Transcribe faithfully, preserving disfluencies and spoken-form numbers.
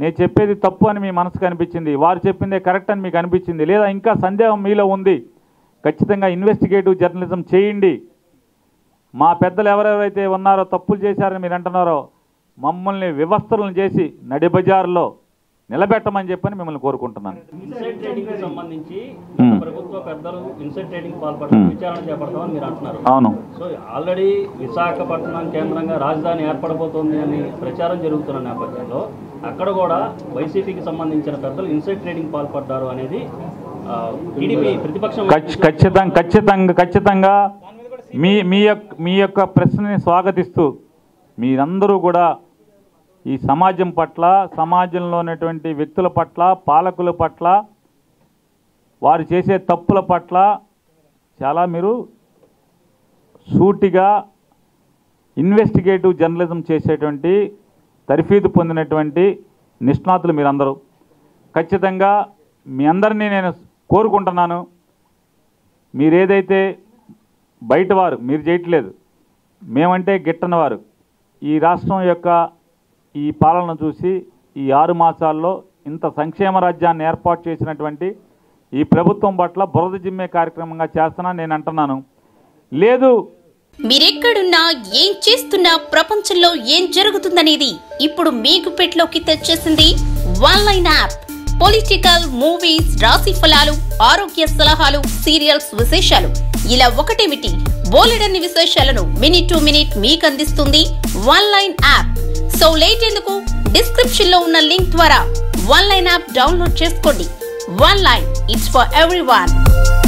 నేను చెప్పేది తప్పు అని మీ మనసుకు అనిపించింది, వారు చెప్పిందే కరెక్ట్ అని మీకు అనిపించింది, లేదా ఇంకా సందేహం మీలో ఉంది, ఖచ్చితంగా ఇన్వెస్టిగేటివ్ జర్నలిజం చేయండి. మా పెద్దలు ఎవరెవరైతే ఉన్నారో తప్పులు చేశారని మీరు అంటున్నారో మమ్మల్ని వివస్త్రలను చేసి నడి బజార్లో నిలబెట్టమని చెప్పని మిమ్మల్ని కోరుకుంటున్నాను. అవును, ఆల్రెడీ విశాఖపట్నం కేంద్రంగా రాజధాని ఏర్పడబోతోంది అని ప్రచారం జరుగుతున్న నేపథ్యంలో అక్కడ కూడా వైసీపీకి సంబంధించిన పెద్దలు ఇన్సైడ్ ట్రేడింగ్ పాల్పడ్డారు అనేది ప్రతిపక్షం ఖచ్చితంగా ఖచ్చితంగా ఖచ్చితంగా మీ మీ యొక్క మీ యొక్క ప్రశ్నని స్వాగతిస్తూ మీరందరూ కూడా ఈ సమాజం పట్ల, సమాజంలో ఉన్నటువంటి వ్యక్తుల పట్ల, పాలకుల పట్ల, వారు చేసే తప్పుల పట్ల చాలా మీరు సూటిగా ఇన్వెస్టిగేటివ్ జర్నలిజం చేసేటువంటి తర్ఫీదు పొందినటువంటి నిష్ణాతులు మీరందరూ. ఖచ్చితంగా మీ అందరినీ నేను కోరుకుంటున్నాను, మీరేదైతే బయట వారు మీరు చేయట్లేదు, మేమంటే గిట్టని వారు ఈ రాష్ట్రం యొక్క ఈ పాలనను చూసి ఈ ఆరు మాసాల్లో ఇంత సంక్షేమ రాజ్యాన్ని ఏర్పాటు చేసినటువంటి ఈ ప్రభుత్వం పట్ల బురద జిమ్మే కార్యక్రమంగా చేస్తున్నాను నేను అంటున్నాను. లేదు, మీరెక్కడున్నా, ఏం చేస్తున్నా, ప్రపంచంలో ఏం జరుగుతుందనేది ఇప్పుడు మీకు పెట్లోకి తెచ్చేసింది OneLine యాప్. పొలిటికల్, మూవీస్, రాశి ఫలాలు, ఆరోగ్య సలహాలు, సీరియల్స్ విశేషాలు, ఇలా ఒకటేమిటి బోలెడన్ని విశేషాలను మినిట్ టు మినిట్ మీకు అందిస్తుంది OneLine యాప్. సో లేట్ ఎందుకు, డిస్క్రిప్షన్ లో ఉన్న లింక్ ద్వారా OneLine యాప్ డౌన్లోడ్ చేసుకోండి. OneLine, it's for everyone.